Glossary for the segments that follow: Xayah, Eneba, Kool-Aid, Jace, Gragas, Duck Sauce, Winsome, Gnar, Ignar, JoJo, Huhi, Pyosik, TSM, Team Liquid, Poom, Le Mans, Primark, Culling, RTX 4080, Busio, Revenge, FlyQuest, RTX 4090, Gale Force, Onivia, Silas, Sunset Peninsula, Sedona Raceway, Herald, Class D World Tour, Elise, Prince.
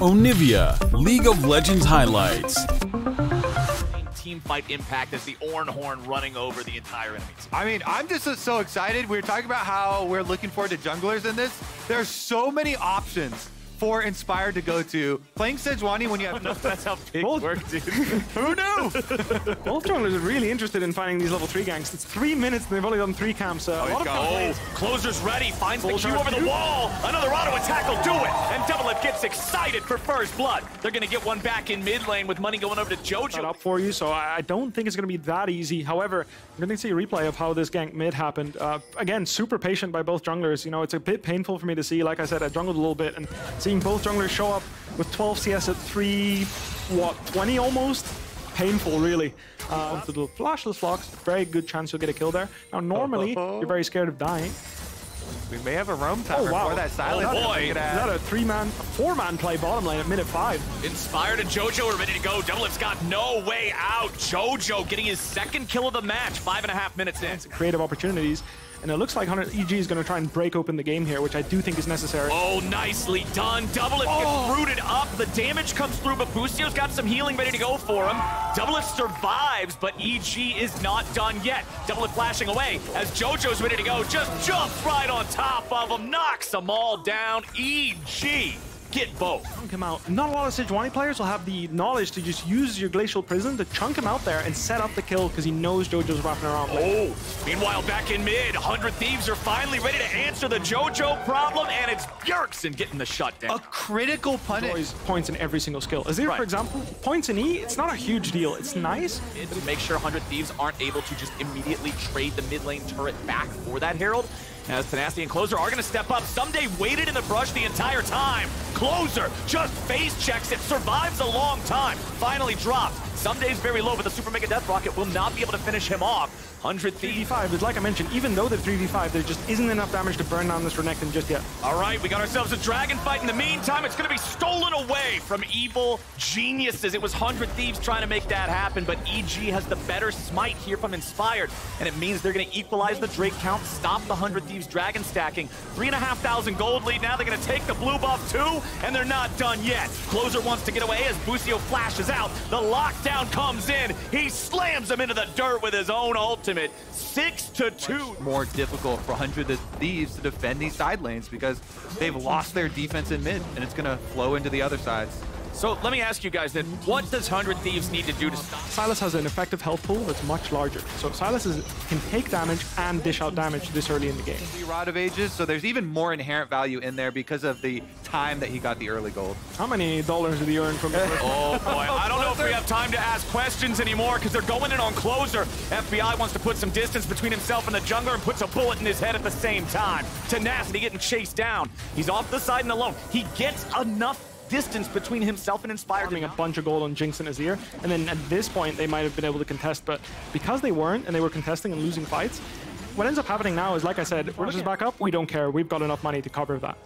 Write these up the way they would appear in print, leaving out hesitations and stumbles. Onivia, League of Legends highlights. Team fight impact as the Ornhorn running over the entire enemy team. I mean, I'm just so excited. We were talking about how we're looking forward to junglers in this. There are so many options for Inspired to go to. Playing Sejuani when you have... that's how big work, dude. Who knew? Both junglers are really interested in finding these level 3 ganks. It's 3 minutes and they've only done 3 camps. So Closer's ready, finds the Q over the wall. Another auto attack will do it. And Doublelift gets excited for first blood. They're going to get one back in mid lane with money going over to JoJo. Not up for you, so I don't think it's going to be that easy. However, I'm going to see a replay of how this gank mid happened. Again, super patient by both junglers. You know, it's a bit painful for me to see. Like I said, I jungled a little bit and seeing both junglers show up with 12 CS at 3, 20 almost? Painful, really. The little flashless flocks, very good chance you'll get a kill there. Now, normally, you're very scared of dying. We may have a roam timer for that silence. Oh, boy. Is that a 4-man play bottom lane at minute 5? Inspired and JoJo are ready to go. Doublelift's got no way out. JoJo getting his second kill of the match, 5.5 minutes in. Creative opportunities. And it looks like Hunter EG is going to try and break open the game here, which I do think is necessary. Oh, nicely done. Doublelift gets rooted up. The damage comes through, but Busio's got some healing ready to go for him. Doublelift survives, but EG is not done yet. Doublelift flashing away as JoJo's ready to go. Just jumps right on top of him, knocks them all down. EG. Get both. Chunk him out. Not a lot of Sejuani players will have the knowledge to just use your Glacial Prison to chunk him out there and set up the kill because he knows JoJo's wrapping around. Oh, meanwhile back in mid, 100 Thieves are finally ready to answer the JoJo problem, and it's Bjergsen getting the shutdown. A critical punish. Points in every single skill. Azir, for example, points in E, it's not a huge deal. It's nice. It's to make sure 100 Thieves aren't able to just immediately trade the mid lane turret back for that Herald. As Tenacity and Closer are going to step up. Someday waited in the brush the entire time. Closer just face checks it, survives a long time. Finally dropped. Someday's very low, but the Super Mega Death Rocket will not be able to finish him off. 100 Thieves. 3v5, but like I mentioned, even though they're 3v5, there just isn't enough damage to burn down this Renekton just yet. All right, we got ourselves a dragon fight. In the meantime, it's going to be stolen away from Evil Geniuses. It was 100 Thieves trying to make that happen, but EG has the better smite here from Inspired, and it means they're going to equalize the Drake count, stop the 100 Thieves dragon stacking. 3,500 gold lead now. They're going to take the blue buff too, and they're not done yet. Closer wants to get away as Busio flashes out. The lockdown comes in. He slams him into the dirt with his own ult. 6-2. More difficult for 100 Thieves to defend these side lanes because they've lost their defense in mid, and it's going to flow into the other sides. So let me ask you guys then, what does 100 Thieves need to do to stop? Silas has an effective health pool that's much larger. So Silas can take damage and dish out damage this early in the game. Rod of Ages, so there's even more inherent value in there because of the time that he got the early gold. How many dollars did he earn from that? Oh boy, I don't know if we have time to ask questions anymore because they're going in on Closer. FBI wants to put some distance between himself and the jungler and puts a bullet in his head at the same time. Tenacity getting chased down. He's off the side and alone. He gets enough distance between himself and Inspired. Farming a bunch of gold on Jinx and Azir, and then at this point they might have been able to contest, but because they weren't and they were contesting and losing fights, what ends up happening now is, like I said, we're just back up, we don't care, we've got enough money to cover that.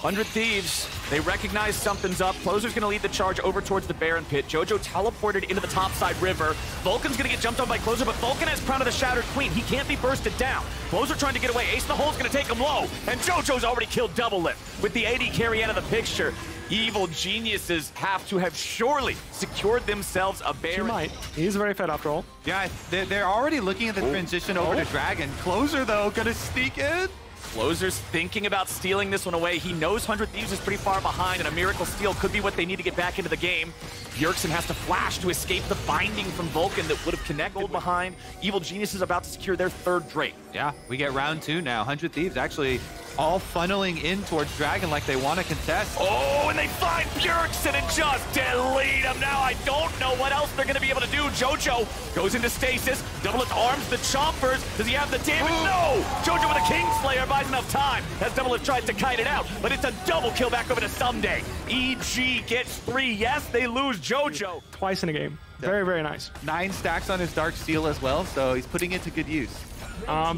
100 Thieves, they recognize something's up. Closer's going to lead the charge over towards the Baron Pit. JoJo teleported into the topside river. Vulcan's going to get jumped on by Closer, but Vulcan has Crown of the Shattered Queen. He can't be bursted down. Closer trying to get away. Ace the Hole's going to take him low, and JoJo's already killed Doublelift with the AD carry out of the picture. Evil Geniuses have to have surely secured themselves a Baron. She might. He's very fed after all. Yeah, they're already looking at the transition over to Dragon. Closer, though, going to sneak in. Closer's thinking about stealing this one away. He knows 100 Thieves is pretty far behind, and a miracle steal could be what they need to get back into the game. Bjergsen has to flash to escape the binding from Vulcan that would have connected behind. Evil Geniuses about to secure their third Drake. Yeah, we get round 2 now. 100 Thieves actually all funneling in towards Dragon like they want to contest. Oh, and they find Bjergsen and just delete him. Now I don't know what else they're going to be able to do. JoJo goes into stasis. Doublelift arms the chompers. Does he have the damage? No! JoJo with a Kingslayer buys enough time as Doublelift tries to kite it out, but it's a double kill back over to Someday. EG gets 3. Yes, they lose JoJo. Twice in a game. Very, very nice. 9 stacks on his Dark Seal as well, so he's putting it to good use.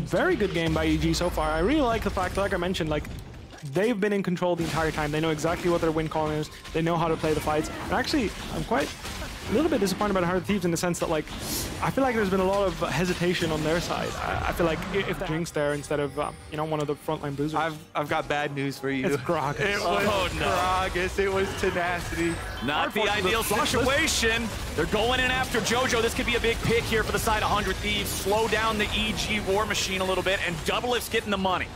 Very good game by EG so far. I really like the fact, like I mentioned, like they've been in control the entire time. They know exactly what their win column is. They know how to play the fights. And actually, I'm quite a little bit disappointed about Heart of Thieves in the sense that, like, I feel like there's been a lot of hesitation on their side. I feel like if that Jinx there instead of, you know, one of the frontline bruisers. I've got bad news for you. It's Gragas. It was Gragas. It was Tenacity. Not the ideal situation. They're going in after JoJo. This could be a big pick here for the side of 100 Thieves. Slow down the EG War Machine a little bit, and Doublelift's getting the money.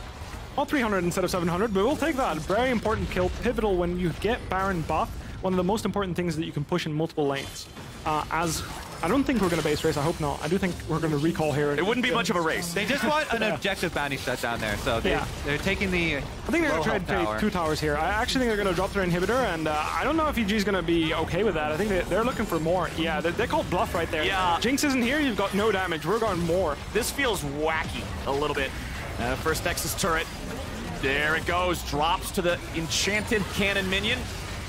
Well, 300 instead of 700, but we'll take that. Very important kill, pivotal when you get Baron buff. One of the most important things that you can push in multiple lanes. As I don't think we're going to base race, I hope not. I do think we're going to recall here. It wouldn't be much of a race. They just want an objective bounty shut down there, so they're taking the. I think they're going to try to take two towers here. I actually think they're going to drop their inhibitor, and I don't know if EG's going to be okay with that. I think they're looking for more. Yeah, they called bluff right there. Yeah. Jinx isn't here, you've got no damage. We're going more. This feels wacky a little bit. First Nexus turret, there it goes, drops to the enchanted cannon minion.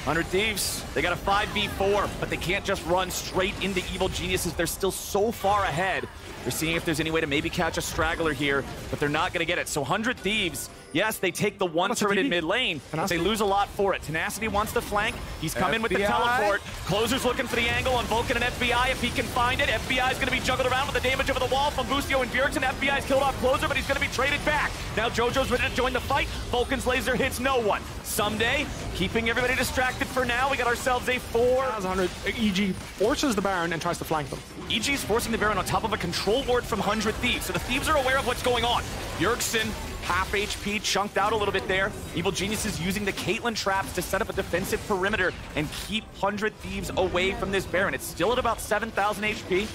100 Thieves, they got a 5v4, but they can't just run straight into Evil Geniuses. They're still so far ahead. They're seeing if there's any way to maybe catch a straggler here, but they're not going to get it. So 100 Thieves, yes, they take the one turret in mid lane, but they lose a lot for it. Tenacity wants the flank. He's coming with the teleport. Closer's looking for the angle on Vulcan and FBI. If he can find it, FBI's going to be juggled around with the damage over the wall from Bustio and Bjergsen. FBI's killed off Closer, but he's going to be traded back. Now JoJo's ready to join the fight. Vulcan's laser hits no one. Someday, keeping everybody distracted. For now, we got ourselves a 400. EG forces the Baron and tries to flank them. EG is forcing the Baron on top of a control ward from 100 Thieves, so the Thieves are aware of what's going on. Bjergsen, half HP, chunked out a little bit there. Evil Geniuses using the Caitlyn traps to set up a defensive perimeter and keep 100 Thieves away from this Baron. It's still at about 7,000 HP.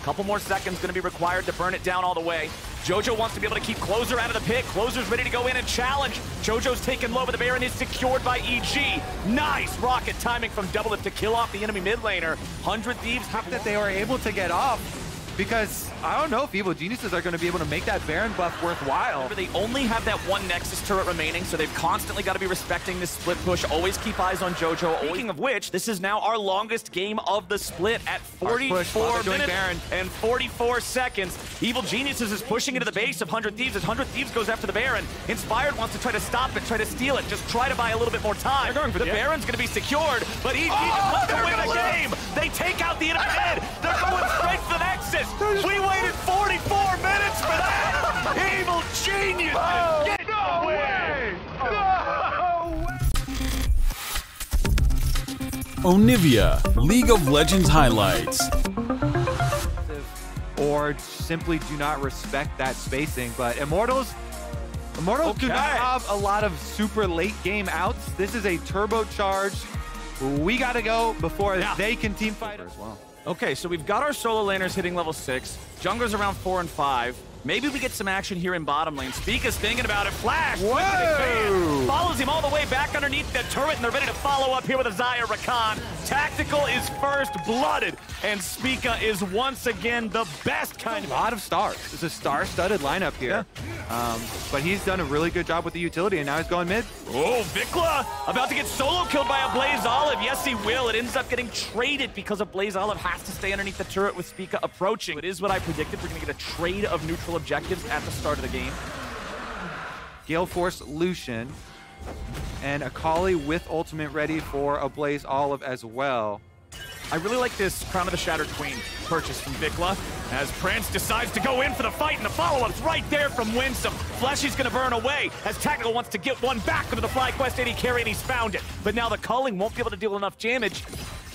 A couple more seconds going to be required to burn it down all the way. JoJo wants to be able to keep Closer out of the pit. Closer's ready to go in and challenge. JoJo's taken low, but the Baron is secured by EG. Nice rocket timing from Doublelift to kill off the enemy mid laner. 100 Thieves. Happy that they were able to get off, because I don't know if Evil Geniuses are going to be able to make that Baron buff worthwhile. They only have that one Nexus turret remaining, so they've constantly got to be respecting this split push. Always keep eyes on JoJo. Speaking of which, this is now our longest game of the split at 44 minutes and 44 seconds. Evil Geniuses is pushing into the base of 100 Thieves as 100 Thieves goes after the Baron. Inspired wants to try to stop it, try to steal it, just try to buy a little bit more time. The Baron's going to be secured, but he just wants to win the game. They take out the enemy mid. They're going straight for the Nexus. We waited 44 minutes for that! Evil Geniuses! Oh, get no way! No way! Onivia, League of Legends highlights. Or simply do not respect that spacing, but Immortals do not have a lot of super late game outs. This is a turbocharged. We gotta go before they can team fight as well. Okay, so we've got our solo laners hitting level 6. Jungler's around 4 and 5. Maybe we get some action here in bottom lane. Spika's thinking about it. Flash! Whoa! Follows him all the way back underneath the turret, and they're ready to follow up here with a Xayah Rakan. Tactical is first blooded, and Spika is once again the best kind of... A lot of stars. It's a star-studded lineup here. Yeah. But he's done a really good job with the utility, and now he's going mid. Oh, Vicla about to get solo killed by Ablazeolive. Yes, he will. It ends up getting traded because Ablazeolive has to stay underneath the turret with Spika approaching. It is what I predicted. We're going to get a trade of neutral objectives at the start of the game. Gale Force Lucian. And Akali with ultimate ready for Ablazeolive as well. I really like this Crown of the Shattered Queen purchase from Vicla as Prince decides to go in for the fight, and the follow-up's right there from Winsome. Fleshy's going to burn away as Tactical wants to get one back into the FlyQuest 80 carry, and he's found it. But now the culling won't be able to deal enough damage.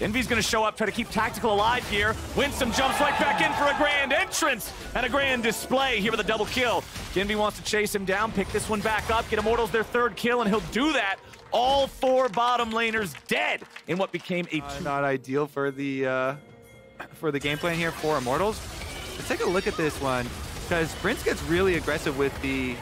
Envy's going to show up, try to keep Tactical alive here. Winsome jumps right back in for a grand entrance and a grand display here with a double kill. Envy wants to chase him down, pick this one back up, get Immortals their third kill, and he'll do that. All four bottom laners dead in what became a not ideal for the game plan here for Immortals. Let's take a look at this one, because Prince gets really aggressive with the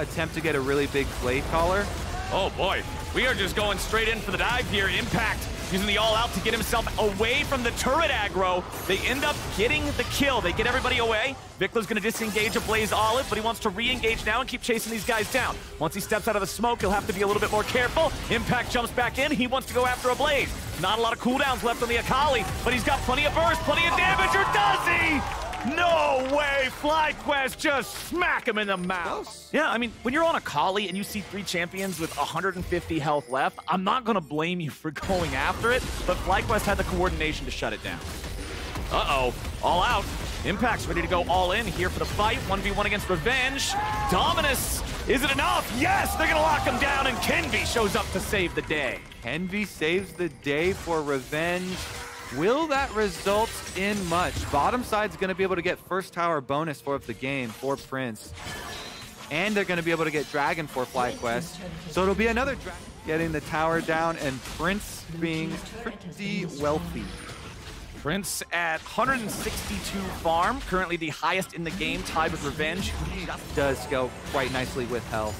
attempt to get a really big blade collar. Oh boy, we are just going straight in for the dive here. Impact using the all out to get himself away from the turret aggro. They end up getting the kill. They get everybody away. Vicla's going to disengage Ablazeolive, but he wants to re-engage now and keep chasing these guys down. Once he steps out of the smoke, he'll have to be a little bit more careful. Impact jumps back in. He wants to go after Ablaze. Not a lot of cooldowns left on the Akali, but he's got plenty of burst, plenty of damage, or does he? No way! FlyQuest just smack him in the mouth! Yeah, I mean, when you're on Akali and you see 3 champions with 150 health left, I'm not gonna blame you for going after it, but FlyQuest had the coordination to shut it down. Uh-oh, all out. Impact's ready to go all in here for the fight. 1v1 against Revenge. Dominus, is it enough? Yes, they're gonna lock him down, and Kenvi shows up to save the day. Kenvi saves the day for Revenge. Will that result in much? Bottom side's gonna be able to get first tower bonus for the game for Prince. And they're gonna be able to get Dragon for FlyQuest. So it'll be another Dragon getting the tower down, and Prince being pretty wealthy. Prince at 162 farm, currently the highest in the game, tied with Revenge. He does go quite nicely with health.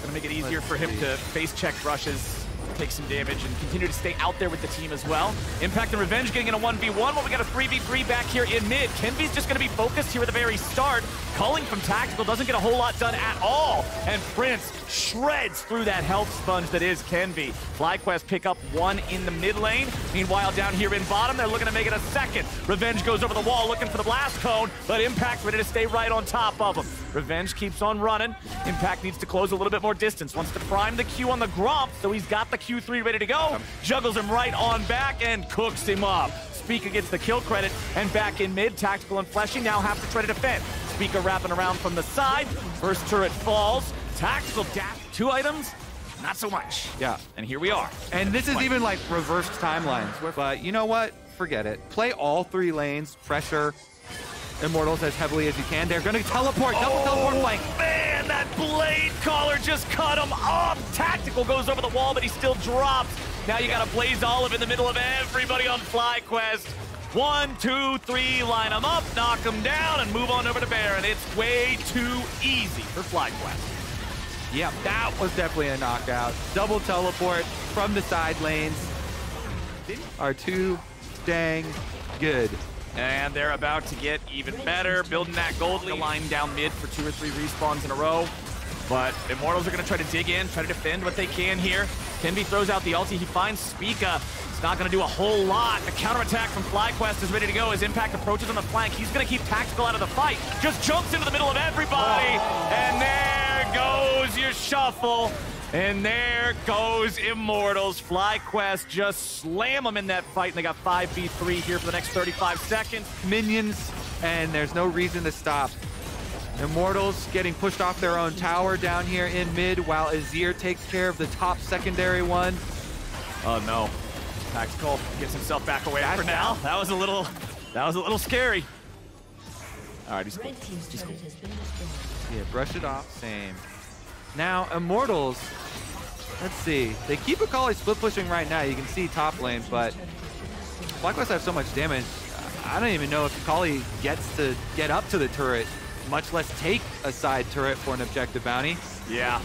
Gonna make it easier for him to face check rushes, take some damage, and continue to stay out there with the team as well. Impact and Revenge getting in a 1v1. Well, we got a 3v3 back here in mid. Kenvi's just gonna be focused here at the very start. Culling from Tactical doesn't get a whole lot done at all. And Prince shreds through that health sponge that is Kenvi. FlyQuest pick up 1 in the mid lane. Meanwhile, down here in bottom, they're looking to make it a second. Revenge goes over the wall looking for the blast cone, but Impact ready to stay right on top of him. Revenge keeps on running. Impact needs to close a little bit more distance. Wants to prime the Q on the Gromp, so he's got the Q3 ready to go. Juggles him right on back and cooks him up. Spika gets the kill credit, and back in mid, Tactical and Fleshy now have to try to defend. Spika wrapping around from the side. First turret falls. Tactical dash 2 items, not so much. Yeah. And here we are. And this is even like reversed timelines. But you know what? Forget it. Play all 3 lanes, pressure Immortals as heavily as you can. They're going to teleport. Double teleport flank. Man, that blade collar just cut him off. Tactical goes over the wall, but he still drops. Now you got a Ablazeolive in the middle of everybody on FlyQuest. 1, 2, 3, line them up, knock them down, and move on over to Baron. It's way too easy for FlyQuest. Yep, that was definitely a knockout. Double teleport from the side lanes are too dang good. And they're about to get even better, building that gold line down mid for 2 or 3 respawns in a row. But Immortals are going to try to dig in, try to defend what they can here. Kenvi throws out the ulti. He finds Spika. It's not going to do a whole lot. The counterattack from FlyQuest is ready to go as Impact approaches on the flank. He's going to keep Tactical out of the fight. Just jumps into the middle of everybody. And there goes your shuffle. And there goes Immortals. FlyQuest just slam them in that fight. And they got 5v3 here for the next 35 seconds. Minions, and there's no reason to stop. Immortals getting pushed off their own tower down here in mid, while Azir takes care of the top secondary one. Oh, no. Tactical gets himself back away for now. That was a little scary. All right, he's cool. He's cool. Yeah, brush it off. Same. Now, Immortals, let's see. They keep Akali split pushing right now. You can see top lane, but FlyQuest have so much damage. I don't even know if Akali gets to get up to the turret, much less take a side turret for an objective bounty. Yeah.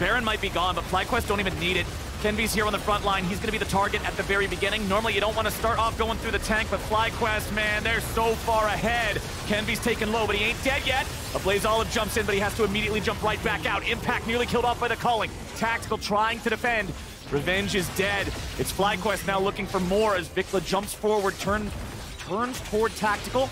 Baron might be gone, but FlyQuest don't even need it. Kenvi's here on the front line. He's going to be the target at the very beginning. Normally, you don't want to start off going through the tank, but FlyQuest, man, they're so far ahead. Kenvi's taken low, but he ain't dead yet. Ablazeolive jumps in, but he has to immediately jump right back out. Impact nearly killed off by the culling. Tactical trying to defend. Revenge is dead. It's FlyQuest now looking for more as Vicla jumps forward, turns toward Tactical.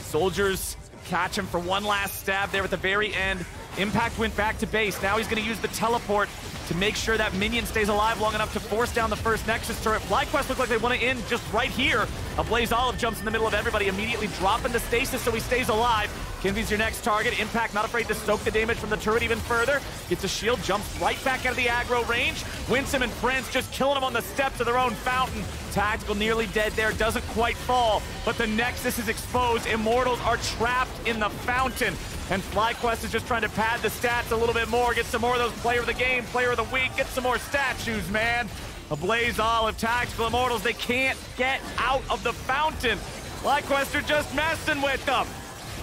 Soldiers catch him for one last stab there at the very end. Impact went back to base. Now he's going to use the teleport to make sure that minion stays alive long enough to force down the first Nexus turret. FlyQuest look like they want to end just right here. Ablazeolive jumps in the middle of everybody, immediately dropping the stasis so he stays alive. Kenvi's your next target. Impact not afraid to soak the damage from the turret even further. Gets a shield, jumps right back out of the aggro range. Winsome and Prince just killing him on the steps of their own fountain. Tactical nearly dead there, doesn't quite fall, but the Nexus is exposed. Immortals are trapped in the fountain. And FlyQuest is just trying to pad the stats a little bit more, get some more of those player of the game, player of the week, get some more statues, man. Ablazeolive, Tactical, Immortals, they can't get out of the fountain. FlyQuest are just messing with them.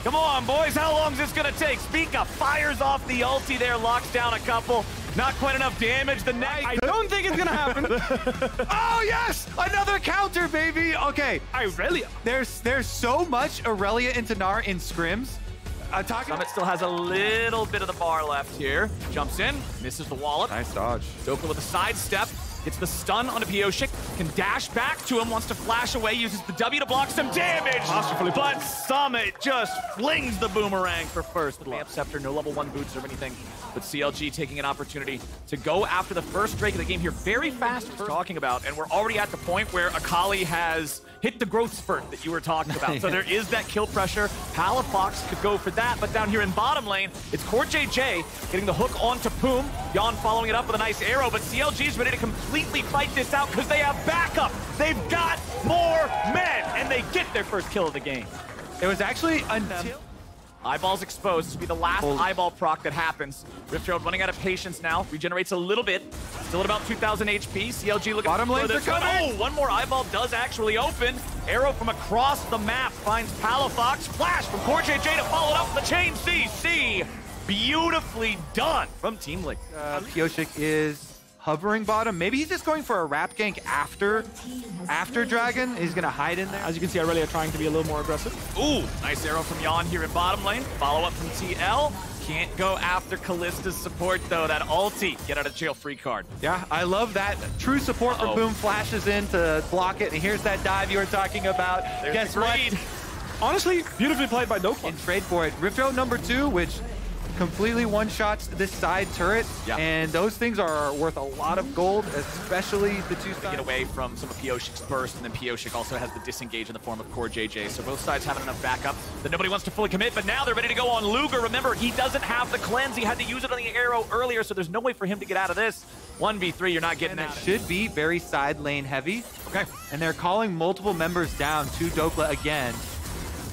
Come on, boys, how long is this gonna take? Spika fires off the ulti there, locks down a couple. Not quite enough damage. The next, I don't think it's gonna happen. Oh yes, another counter, baby. Okay, Irelia. There's so much Irelia and Tanar in scrims. Summit still has a little bit of the bar left here. Jumps in, misses the wallop. Nice dodge. Dhokla with a sidestep. Gets the stun onto Pyosik, can dash back to him, wants to flash away, uses the W to block some damage! But Summit just flings the boomerang for first blood. Scepter, no level 1 boots or anything, but CLG taking an opportunity to go after the first Drake of the game here very fast, talking about, and we're already at the point where Akali has hit the growth spurt that you were talking about. Yeah. So there is that kill pressure. Palafox could go for that, but down here in bottom lane, it's Core JJ getting the hook onto Poom. Yon following it up with a nice arrow, but CLG's ready to completely fight this out because they have backup. They've got more men, and they get their first kill of the game. It was actually until... Eyeball's exposed to be the last eyeball proc that happens. Riftherald running out of patience now. Regenerates a little bit. Still at about 2,000 HP. CLG looking bottom lanes are coming. Oh, one more eyeball does actually open. Arrow from across the map finds Palafox. Flash from Core JJ to follow it up with the chain CC. Beautifully done from Team Liquid. Pyosik is hovering bottom. Maybe he's just going for a wrap gank after Dragon. He's going to hide in there. As you can see, Irelia trying to be a little more aggressive. Ooh, nice arrow from Yon here in bottom lane. Follow up from TL. Can't go after Callista's support, though. That ulti, get out of jail free card. Yeah, I love that. True support from Boom flashes in to block it. And here's that dive you were talking about. There's Guess the what? Honestly, beautifully played by Dhokla. In trade for it. Riftherald number 2, which completely one-shots this side turret, and those things are worth a lot of gold, especially the two sides. They get away from some of Pyosik's burst, and then Pyosik also has the disengage in the form of Core JJ, so both sides having enough backup that nobody wants to fully commit, but now they're ready to go on Luger. Remember, he doesn't have the cleanse. He had to use it on the arrow earlier, so there's no way for him to get out of this. 1v3, you're not getting that. Should be very side lane heavy. Okay. And they're calling multiple members down to Dhokla again.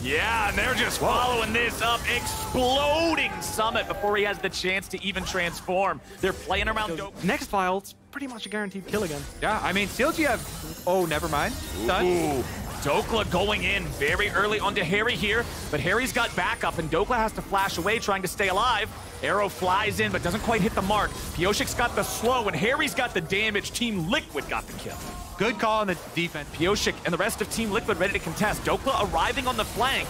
Yeah, and they're just following this up, exploding Summit before he has the chance to even transform. They're playing around. Next file, it's pretty much a guaranteed kill again. Yeah, I mean, CLG have... Oh, never mind. Done. Dhokla going in very early onto Harry here, but Harry's got backup, and Dhokla has to flash away trying to stay alive. Arrow flies in, but doesn't quite hit the mark. Pyosik's got the slow, and Harry's got the damage. Team Liquid got the kill. Good call on the defense. Pyosik and the rest of Team Liquid ready to contest. Dhokla arriving on the flank.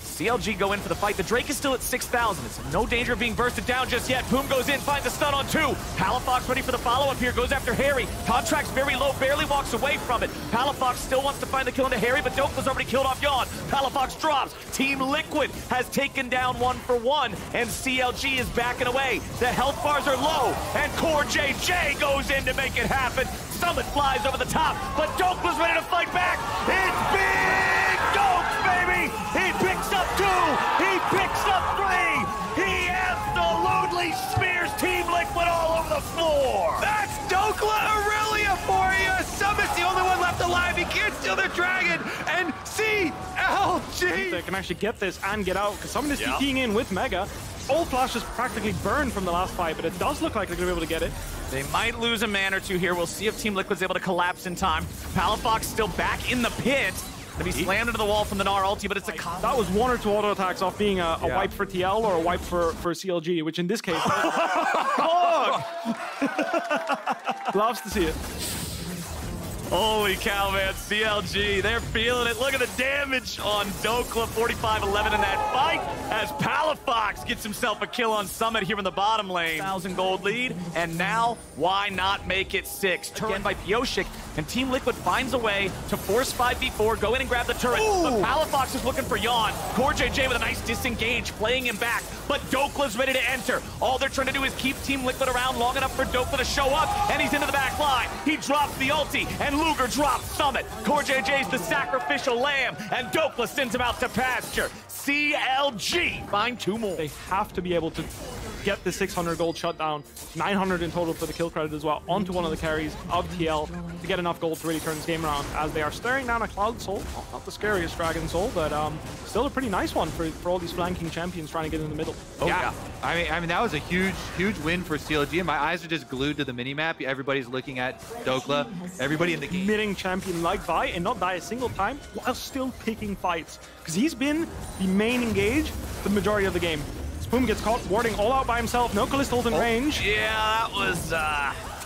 CLG go in for the fight. The Drake is still at 6,000. It's no danger of being bursted down just yet. Poom goes in, finds a stun on 2. Palafox ready for the follow-up here, goes after Harry. Contract's very low, barely walks away from it. Palafox still wants to find the kill into Harry, but Dokla's already killed off Yon. Palafox drops. Team Liquid has taken down 1-for-1, and CLG is backing away. The health bars are low, and Core JJ goes in to make it happen. Summit flies over the top, but Dokla's ready to fight back. It's big Dhokla, baby! He picks up 2, he picks up 3, he absolutely spears Team Liquid all over the floor! That's Dhokla Irelia for you! Summit's the only one left alive, he can't steal their dragon, and CLG! They can actually get this and get out, because Summit is TPing in with Mega. All flashes practically burned from the last fight, but it does look like they're going to be able to get it. They might lose a man or two here, we'll see if Team Liquid's able to collapse in time. Palafox still back in the pit. He slammed into the wall from the Gnar ulti, but it's a combo. That was 1 or 2 auto attacks off being a wipe for TL or a wipe for CLG, which in this case... Loves to see it. Holy cow, man. CLG, they're feeling it. Look at the damage on Dhokla, 45-11 in that fight, as Palafox gets himself a kill on Summit here in the bottom lane. 1,000 gold lead, and now why not make it 6? Turn by Pyosik, and Team Liquid finds a way to force 5v4, go in and grab the turret. Ooh. But Palafox is looking for Yon. Core JJ with a nice disengage, playing him back, but Dokla's ready to enter. All they're trying to do is keep Team Liquid around long enough for Dhokla to show up, and he's into the back line. He drops the ulti, and Luger drops Summit. Core JJ's the sacrificial lamb, and Dhokla sends him out to pasture. CLG find 2 more. They have to be able to get the 600 gold shut down, 900 in total for the kill credit as well, onto one of the carries of TL to get enough gold to really turn this game around, as they are staring down a Cloud Soul. Well, not the scariest Dragon Soul, but still a pretty nice one for all these flanking champions trying to get in the middle. Oh, yeah. I mean, that was a huge, huge win for CLG, and my eyes are just glued to the minimap. Everybody's looking at Dhokla. Everybody in the game. Committing champion like Vi and not die a single time while still picking fights, because he's been the main engage the majority of the game. Boom gets caught, warding all out by himself. No Callisto ult in range. Yeah, that was...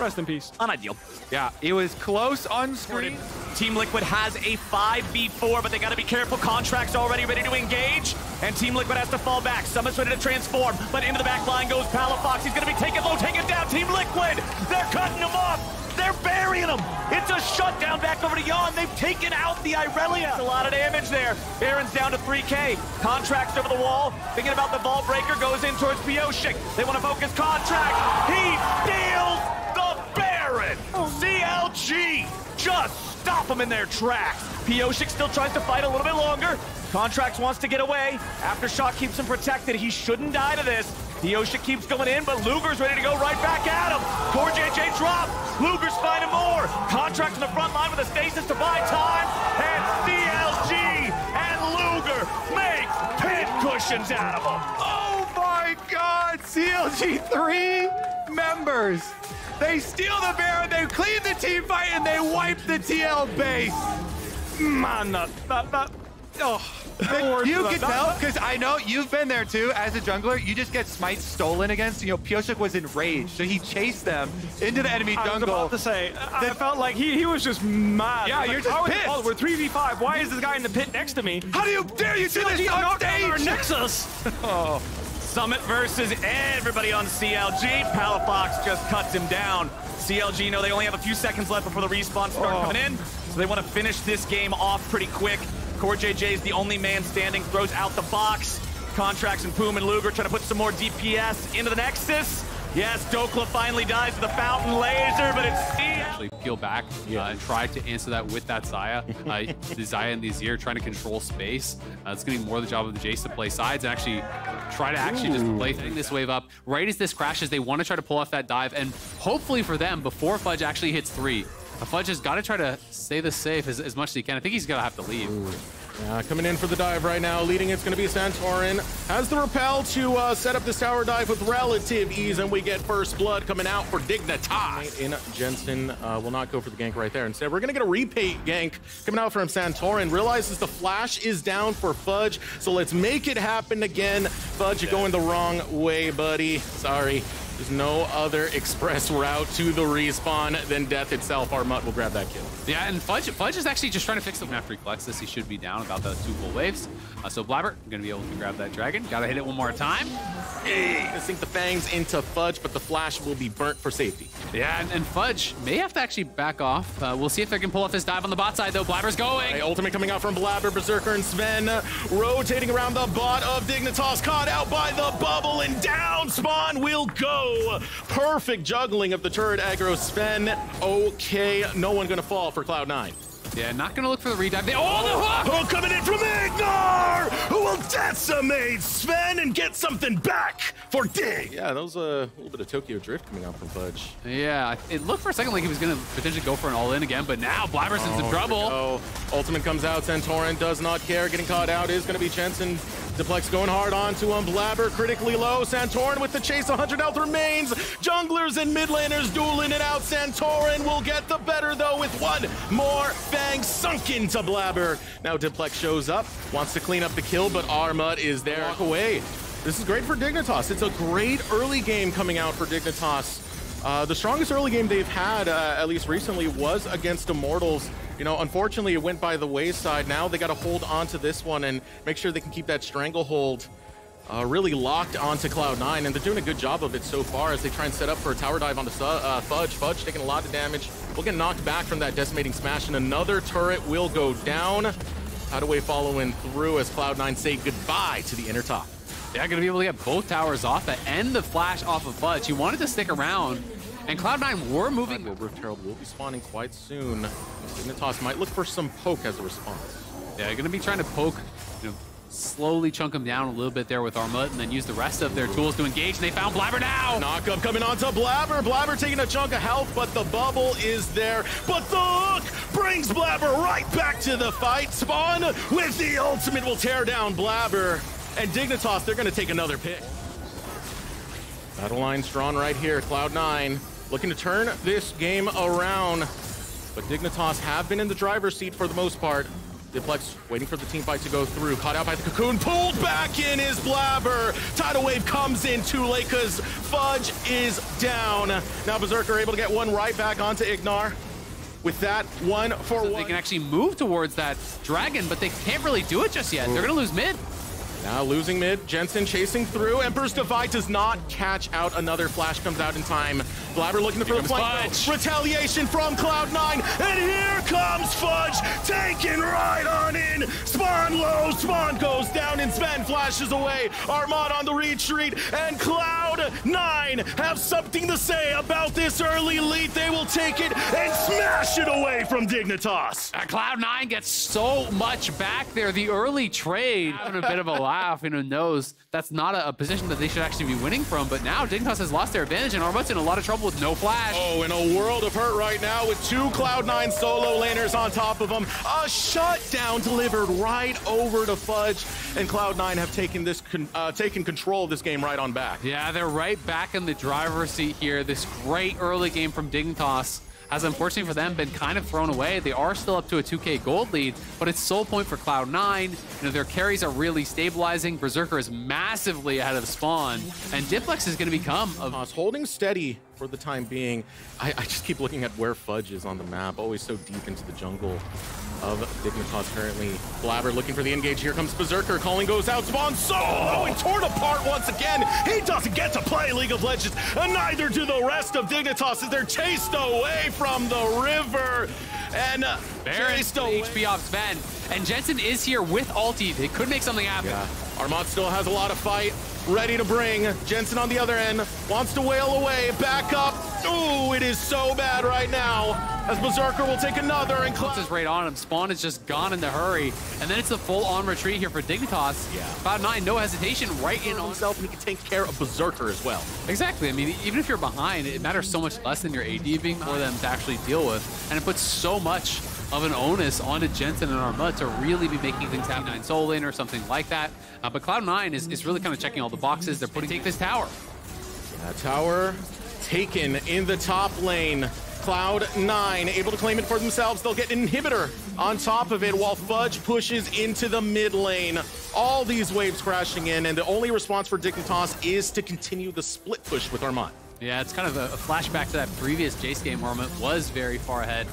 Rest in peace. Unideal. Yeah, it was close on screen. Team Liquid has a 5v4, but they got to be careful. Contract's already ready to engage, and Team Liquid has to fall back. Summit's ready to transform, but into the back line goes Palafox. He's going to be taken low, taken down. Team Liquid, they're cutting him off. They're burying them. It's a shutdown back over to Yon. They've taken out the Irelia. That's a lot of damage there. Baron's down to 3K. Contracts over the wall. Thinking about the Vault Breaker, goes in towards Pyosik. They want to focus Contract. He deals the Baron. CLG just stop them in their tracks. Pyosik still tries to fight a little bit longer. Contracts wants to get away. Aftershock keeps him protected. He shouldn't die to this. Pyosik keeps going in, but Luger's ready to go right back at him. Core JJ drops. Luger's finding more. Contracts in the front line with a stasis to buy time. And CLG and Luger make pincushions out of them. Oh my God, CLG 3 members. They steal the Baron, they clean the team fight, and they wipe the TL base. You can tell, because I know you've been there too as a jungler. You just get smite stolen against. You know, Pyosik was enraged, so he chased them into the enemy jungle. I was about to say, I felt like he was just mad. Yeah, you're just pissed. Oh, we're 3v5. Why is this guy in the pit next to me? How do you dare you do this on stage? Nexus. Oh. Summit versus everybody on CLG. Palafox just cuts him down. CLG, they only have a few seconds left before the respawn start coming in, so they want to finish this game off pretty quick. Core JJ is the only man standing, throws out the box. Contracts and Poom and Luger trying to put some more DPS into the Nexus. Yes, Dhokla finally dies to the Fountain Laser, but it's actually peel back and try to answer that with that Xayah. The Xayah and the Azir trying to control space. It's going to be more the job of the Jace to play sides and actually try to just play this wave up. Right as this crashes, they want to try to pull off that dive, and hopefully for them, before Fudge actually hits 3, Fudge has got to try to stay this safe as much as he can. I think he's going to have to leave. Yeah, coming in for the dive right now. Leading it's going to be Santorin. Has the rappel to set up this tower dive with relative ease, and we get first blood coming out for Dignitas. In Jensen will not go for the gank right there. Instead, we're going to get a repeat gank coming out from Santorin. Realizes the flash is down for Fudge, so let's make it happen again. Fudge, you're going the wrong way, buddy. Sorry. There's no other express route to the respawn than death itself. Armut will grab that kill. Yeah, and Fudge is actually just trying to fix them. After he collects this, he should be down about those 2 full waves. So Blabber going to be able to grab that dragon. Got to hit it one more time. Gonna sink the fangs into Fudge, but the flash will be burnt for safety. Yeah, and Fudge may have to actually back off. We'll see if they can pull off this dive on the bot side, though. Blabber's going. Right, ultimate coming out from Blabber, Berserker, and Sven. Rotating around the bot of Dignitas, caught out by the bubble, and down spawn will go. Perfect juggling of the turret aggro, Sven. Okay, no one gonna fall for Cloud9. Yeah, not gonna look for the redive. The hook! Oh, coming in from Ignar, who will decimate Sven and get something back for Dig. Yeah, that was a little bit of Tokyo Drift coming out from Fudge. Yeah, it looked for a second like he was gonna potentially go for an all-in again, but now Blabber's in some trouble. Ultimate comes out, Santorin does not care. Getting caught out is gonna be Jensen. Deplex going hard on to him. Blabber critically low. Santorin with the chase. 100 health remains. Junglers and mid laners dueling it out. Santorin will get the better, though, with one more fang sunk into Blabber. Now Deplex shows up, wants to clean up the kill, but Armut is there. Walk away. This is great for Dignitas. It's a great early game coming out for Dignitas. The strongest early game they've had, at least recently, was against Immortals. You know, unfortunately, it went by the wayside. Now they got to hold on to this one and make sure they can keep that stranglehold really locked onto Cloud9. And they're doing a good job of it so far as they try and set up for a tower dive onto Fudge. Fudge taking a lot of damage. We'll get knocked back from that decimating smash, and another turret will go down. Hadaway following through as Cloud9 say goodbye to the inner top. They're going to be able to get both towers off and the flash off of Fudge. He wanted to stick around. And Cloud9 were moving. Rift Herald will be spawning quite soon. Dignitas might look for some poke as a response. Yeah, they're going to be trying to poke, slowly chunk him down a little bit there with Armut, and then use the rest of their tools to engage. And they found Blabber now. Knock up coming onto Blabber. Blabber taking a chunk of health, but the bubble is there. But the hook brings Blabber right back to the fight. Spawn with the ultimate will tear down Blabber. And Dignitas, they're going to take another pick. Battle line's drawn right here. Cloud9 looking to turn this game around, but Dignitas have been in the driver's seat for the most part. Deplex waiting for the team fight to go through. Caught out by the cocoon. Pulled back in is Blabber. Tidal wave comes in too late because Fudge is down. Now Berserker able to get one right back onto Ignar. With that, one for one. They can actually move towards that dragon, but they can't really do it just yet. They're going to lose mid. Now losing mid, Jensen chasing through. Emperor's Divide does not catch out. Another flash comes out in time. Blabber looking for the flank. Retaliation from Cloud9, and here comes Fudge, taking right on in. Spawn low, Spawn goes down, and Sven flashes away. Armand on the retreat, and Cloud9 have something to say about this early lead. They will take it and smash it away from Dignitas. Cloud9 gets so much back there. The early trade, having a bit of a laugh, you know, knows that's not a position that they should actually be winning from, but now Dignitas has lost their advantage, and Armut's in a lot of trouble with no flash. Oh, in a world of hurt right now with two Cloud9 solo laners on top of them. A shutdown delivered right over to Fudge, and Cloud9 have taken this taken control of this game right on back. Yeah, they're right back in the driver's seat here. This great early game from Dignitas has, unfortunately for them, been kind of thrown away. They are still up to a 2K gold lead, but it's sole point for Cloud9. You know, their carries are really stabilizing. Berserker is massively ahead of Spawn, and Diplex is going to become a... holding steady for the time being. I just keep looking at where Fudge is on the map, always so deep into the jungle of Dignitas currently. Blabber looking for the engage. Here comes Berserker. Calling goes out. Spawn solo and torn apart once again. He doesn't get to play League of Legends, and neither do the rest of Dignitas as they're chased away from the river. And Baron's still HP off Sven. And Jensen is here with ulti. They could make something happen. Yeah. Armand still has a lot of fight. Ready to bring. Jensen on the other end. Wants to wail away. Back up. Ooh, it is so bad right now. As Berserker will take another and Cloud is right on him. Spawn is just gone in the hurry. And then it's a full-on retreat here for Dignitas. Yeah. Cloud9, no hesitation, right in on himself, and he can take care of Berserker as well. Exactly. I mean, even if you're behind, it matters so much less than your AD being for them to actually deal with. And it puts so much of an onus onto Jensen and Armut to really be making things happen in soul lane or something like that. But Cloud9 is really kind of checking all the boxes. They're putting take this tower. Yeah, tower taken in the top lane. Cloud9 able to claim it for themselves. They'll get an inhibitor on top of it while Fudge pushes into the mid lane. All these waves crashing in, and the only response for Dignitas is to continue the split push with Armut. Yeah, it's kind of a flashback to that previous Jace game where Armut was very far ahead.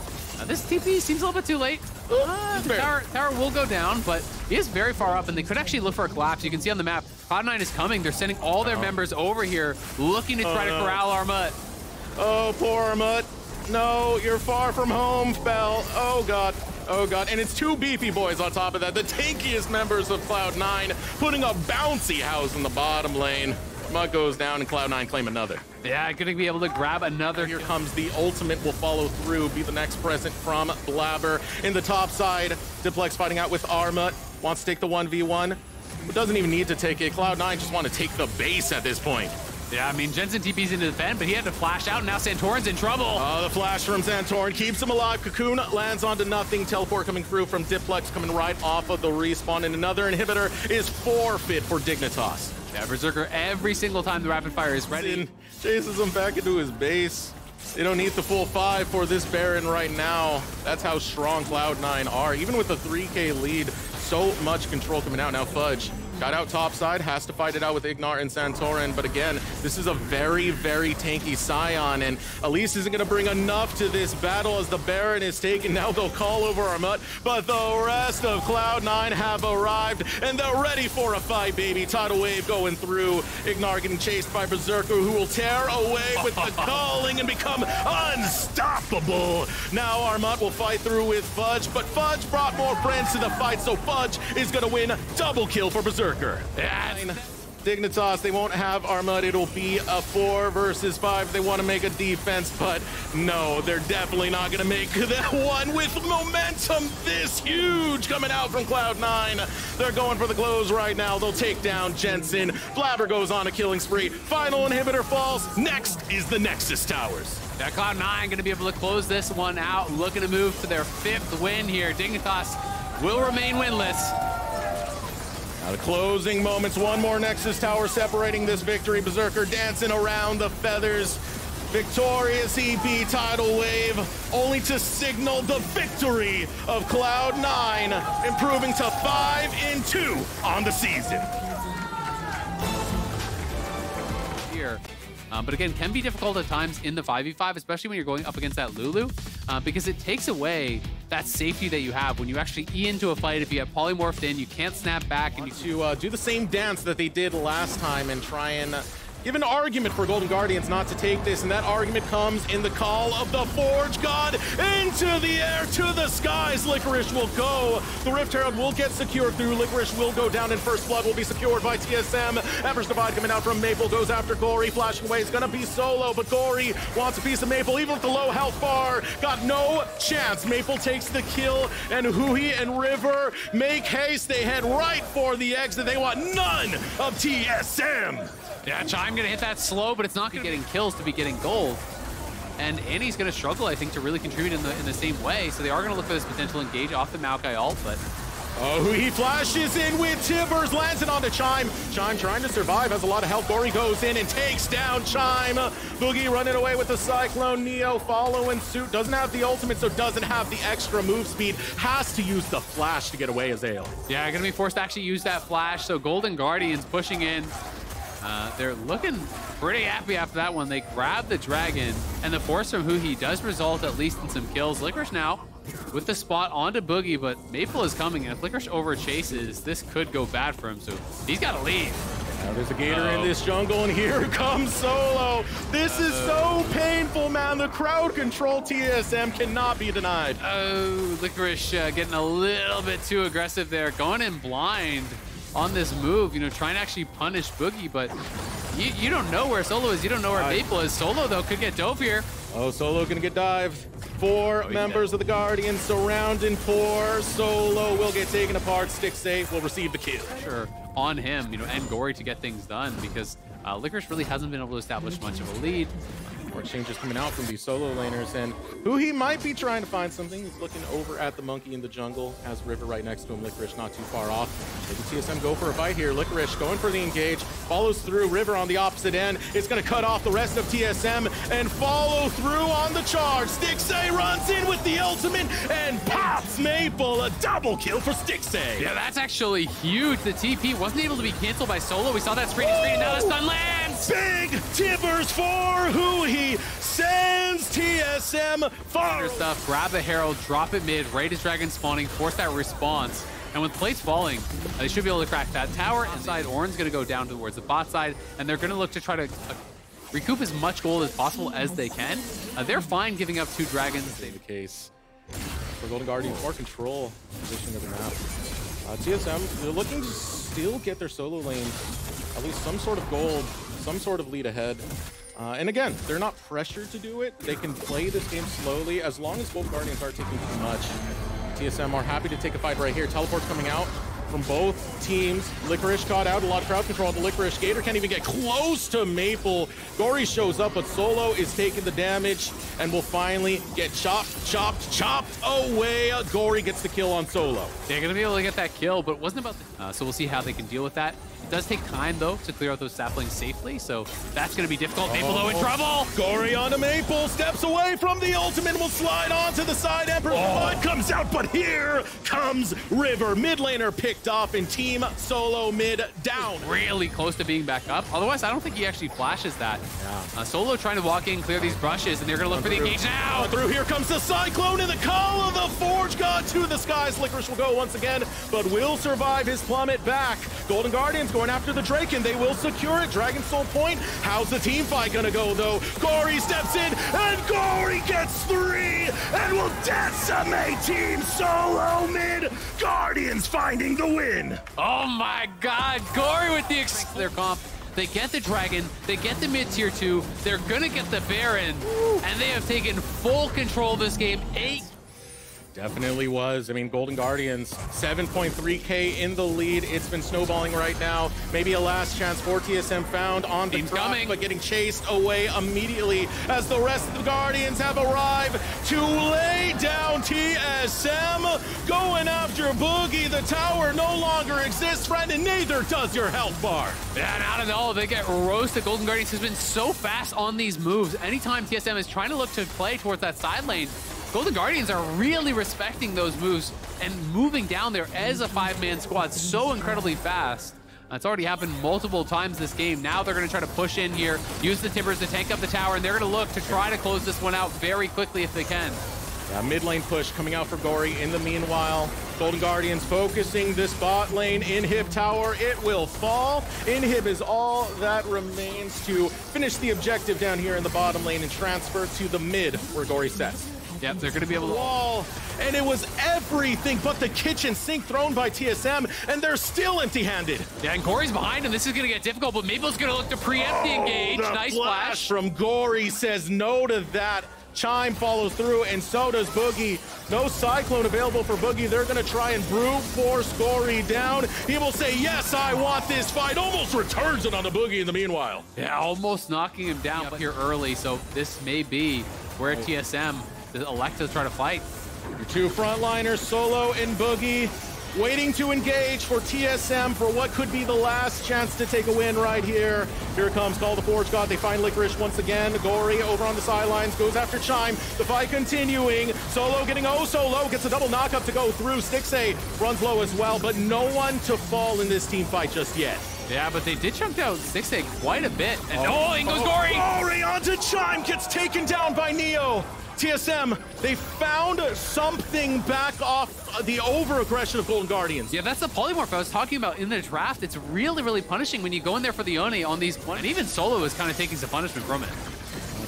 This TP seems a little bit too late. The tower will go down, but he is very far up, and they could actually look for a collapse. You can see on the map, Cloud9 is coming. They're sending all their members over here, looking to try to corral Armut. Oh, poor Armut. No, you're far from home, Bell. Oh, God. Oh, God. And it's two beefy boys on top of that. The tankiest members of Cloud9 putting a bouncy house in the bottom lane. Mug goes down, and Cloud9 claim another. Yeah, going to be able to grab another. Here comes the ultimate, will follow through, be the next present from Blabber. In the top side, Diplex fighting out with Armut. Wants to take the 1v1. Doesn't even need to take it. Cloud9 just want to take the base at this point. Yeah, I mean, Jensen TP's into the defend, but he had to flash out. Now Santorin's in trouble. Oh, the flash from Santorin keeps him alive. Cocoon lands onto nothing. Teleport coming through from Diplex, coming right off of the respawn. And another inhibitor is forfeit for Dignitas. Yeah, Berserker, every single time the rapid fire is ready, chases him back into his base. They don't need the full 5 for this Baron right now. That's how strong Cloud9 are. Even with a 3K lead, so much control coming out. Now Fudge got out topside, has to fight it out with Ignar and Santorin. But again, this is a very, very tanky Scion, and Elise isn't going to bring enough to this battle as the Baron is taken. Now they'll call over Armut, but the rest of Cloud9 have arrived, and they're ready for a fight, baby. Tidal Wave going through. Ignar getting chased by Berserker, who will tear away with the calling and become unstoppable. Now Armut will fight through with Fudge, but Fudge brought more friends to the fight, so Fudge is going to win double kill for Berserker. Yeah. Dignitas, they won't have Armut. It'll be a 4 versus 5. They want to make a defense, but no, they're definitely not going to make that one with momentum this huge coming out from Cloud9. They're going for the close right now. They'll take down Jensen. Blabber goes on a killing spree. Final inhibitor falls. Next is the Nexus Towers. Yeah, Cloud9 going to be able to close this one out, looking to move to their 5th win here. Dignitas will remain winless. Now the closing moments, one more Nexus Tower separating this victory. Berserker dancing around the feathers. Victorious EP Tidal Wave, only to signal the victory of Cloud9, improving to 5-2 on the season. Here, But again, can be difficult at times in the 5v5, especially when you're going up against that Lulu, because it takes away that safety that you have when you actually E into a fight. If you have polymorphed in, you can't snap back. And you to do the same dance that they did last time and try and give an argument for Golden Guardians not to take this, and that argument comes in the call of the Forge God into the air, to the skies. Licorice will go. The Rift Herald will get secured through. Licorice will go down in first blood, will be secured by TSM. Emperor's Divide coming out from Maple, goes after Gory. Flashing away is gonna be solo, but Gory wants a piece of Maple, even with the low health bar. Got no chance. Maple takes the kill, and Huhi and River make haste. They head right for the exit. They want none of TSM. Yeah, Chime gonna hit that slow, but it's not gonna be getting kills to be getting gold. And Annie's gonna struggle, I think, to really contribute in the same way. So they are gonna look for this potential engage off the Maokai ult, but... Oh, he flashes in with Tibbers, lands it on the Chime. Chime trying to survive, has a lot of health. Gory goes in and takes down Chime. Boogie running away with the Cyclone. Neo following suit, doesn't have the ultimate, so doesn't have the extra move speed. Has to use the flash to get away as Azale. Yeah, gonna be forced to actually use that flash. So Golden Guardians pushing in. They're looking pretty happy after that one. They grab the dragon, and the force from Huhi does result at least in some kills. Licorice now with the spot onto Boogie, but Maple is coming, and if Licorice overchases, this could go bad for him, so he's got to leave. Now there's a Gator in this jungle, and here comes Solo. This is so painful, man. The crowd control TSM cannot be denied. Oh, Licorice getting a little bit too aggressive there, going in blind on this move, you know, trying to actually punish Boogie, but you don't know where Solo is. You don't know where Maple is. Solo, though, could get dove here. Oh, Solo gonna get dived. Four members of the Guardians surrounding four. Solo will get taken apart. Stick safe will receive the kill. Sure, on him, you know, and Gory to get things done, because Licorice really hasn't been able to establish much of a lead. More changes coming out from these solo laners, and Huhi might be trying to find something. He's looking over at the monkey in the jungle, has River right next to him, Licorice not too far off. Maybe TSM go for a fight here. Licorice going for the engage, follows through. River on the opposite end. It's gonna cut off the rest of TSM and follow through on the charge. Stixay runs in with the ultimate and pops Maple. A double kill for Stixay. Yeah, that's actually huge. The TP wasn't able to be canceled by Solo. We saw that screen to screen, and now the stun lands. Big Tibbers for Huhi. Sends TSM far stuff. Grab the Herald, drop it mid, right as Dragon's spawning, force that response. And with plates falling, they should be able to crack that tower. Inside, Ornn's gonna go down towards the bot side, and they're gonna look to try to recoup as much gold as possible as they can. They're fine giving up two dragons. Save the case for Golden Guardians or control position of the map. TSM, they're looking to still get their solo lane, at least some sort of gold, some sort of lead ahead. And again, they're not pressured to do it. They can play this game slowly. As long as both Guardians are taking too much, TSM are happy to take a fight right here. Teleport's coming out from both teams. Licorice caught out. A lot of crowd control on the Licorice. Gator can't even get close to Maple. Gory shows up, but Solo is taking the damage and will finally get chopped away. Gory gets the kill on Solo. They're going to be able to get that kill, but it wasn't about the... so we'll see how they can deal with that. It does take time, though, to clear out those saplings safely, so that's going to be difficult. Maple, though, in trouble. Gory onto Maple, steps away from the ultimate, will slide onto the side. Emperor's Blood comes out, but here comes River. Mid laner picked off, and Team Solo mid down. Really close to being back up. Otherwise, I don't think he actually flashes that. Yeah. Solo trying to walk in, clear these brushes, and they're going to look for the engage now. Through here comes the Cyclone in the call of the Forge God to the skies. Licorice will go once again, but will survive his plummet back. Golden Guardians going after the Draken. They will secure it. Dragon Soul Point. How's the team fight gonna go, though? Gory steps in, and Gory gets three, and will decimate Team Solo mid. Guardians finding the win. Oh my God, Gory with the their comp. They get the Dragon, they get the mid-tier 2, they're gonna get the Baron, and they have taken full control of this game. Definitely was. I mean, Golden Guardians, 7.3K in the lead. It's been snowballing right now. Maybe a last chance for TSM found on the drop, but getting chased away immediately as the rest of the Guardians have arrived to lay down TSM. Going after Boogie. The tower no longer exists, friend, and neither does your health bar. And out of it all, they get roasted. Golden Guardians has been so fast on these moves. Anytime TSM is trying to look to play towards that side lane, Golden Guardians are really respecting those moves and moving down there as a five-man squad so incredibly fast. It's already happened multiple times this game. Now they're going to try to push in here, use the Timbers to tank up the tower, and they're going to look to try to close this one out very quickly if they can. Yeah, mid lane push coming out for Gori. In the meanwhile, Golden Guardians focusing this bot lane. Inhib tower, it will fall. Inhib is all that remains to finish the objective down here in the bottom lane and transfer to the mid where Gori sets. Yep, they're going to be able to... Wall, and it was everything but the kitchen sink thrown by TSM, and they're still empty-handed. Yeah, and Gori's behind him. This is going to get difficult, but Maple's going to look to preempt the engage. Nice flash from Gori says no to that. Chime follows through, and so does Boogie. No Cyclone available for Boogie. They're going to try and brute force Gori down. He will say, yes, I want this fight. Almost returns it on the Boogie in the meanwhile. Yeah, almost knocking him down here early, so this may be where TSM elect to try to fight. Your two frontliners, Solo and Boogie, waiting to engage for TSM for what could be the last chance to take a win right here. Here comes Call the Forge God. They find Licorice once again. Gori over on the sidelines goes after Chime. The fight continuing. Solo getting oh so low. Gets a double knockup to go through. 6A runs low as well, but no one to fall in this team fight just yet. Yeah, but they did chunk down 6A quite a bit. And oh, in goes Gori. Gori onto Chime. Gets taken down by Neo. TSM, they found something back off the over-aggression of Golden Guardians. Yeah, that's the polymorph I was talking about in the draft. It's really, really punishing when you go in there for the Yone on these points. And even Solo is kind of taking some punishment from it.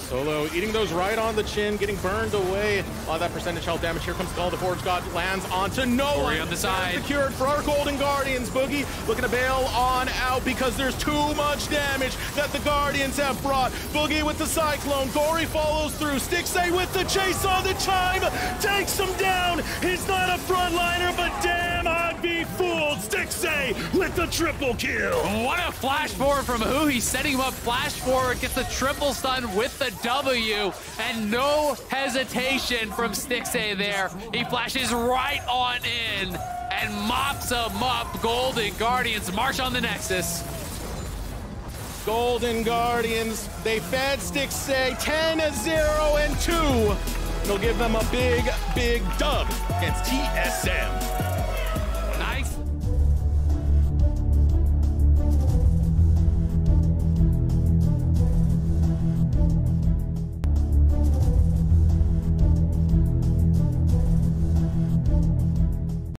Solo eating those right on the chin, getting burned away. A lot of that percentage health damage. Here comes Call the Forge God, lands onto no one. On the side. Secured for our Golden Guardians. Boogie looking to bail on out because there's too much damage that the Guardians have brought. Boogie with the Cyclone. Gori follows through. Stixay with the chase on the Chime. Takes him down. He's not a frontliner, but damn, I'd be fooled. Stixay with the triple kill. What a flash forward from who? He's setting him up. Flash forward, gets the triple stun with the W, and no hesitation from Stixay there. He flashes right on in and mops him up. Golden Guardians march on the Nexus. Golden Guardians, they fed Stixay 10-0-2. It'll give them a big, big dub against TSM.